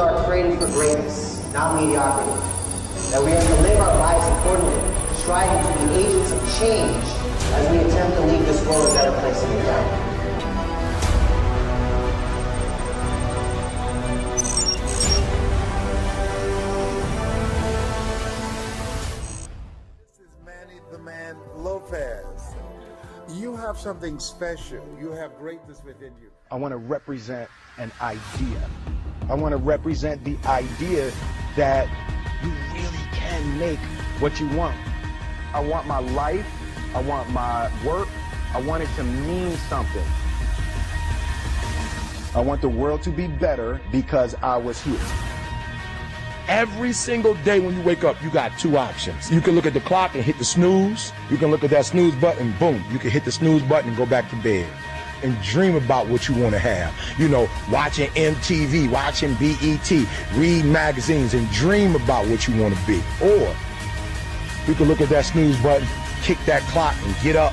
are created for greatness, not mediocrity. That we are to live our lives accordingly, striving to be agents of change as we attempt to leave this world a better place than we found it. Manny the Man Lopez. You have something special. You have greatness within you. I want to represent an idea. I want to represent the idea that you really can make what you want. I want my life. I want my work. I want it to mean something. I want the world to be better because I was here. Every single day when you wake up, you got two options. You can look at the clock and hit the snooze. You can look at that snooze button, boom. You can hit the snooze button and go back to bed and dream about what you want to have. You know, watching MTV, watching BET, read magazines and dream about what you want to be. Or you can look at that snooze button, kick that clock and get up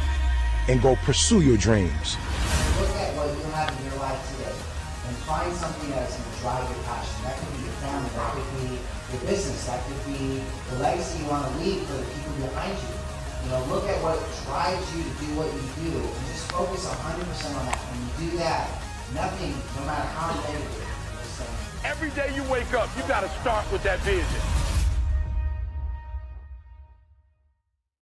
and go pursue your dreams. Look at what you have in your life today and find something that's going to drive your passion. That could be your family, that could be your business, that could be the legacy you want to leave for the people behind you. You know, look at what drives you to do what you do and just focus 100% on that. When you do that, nothing, no matter how negative, is the same. Every day you wake up, you got to start with that vision.